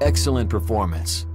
Excellent performance.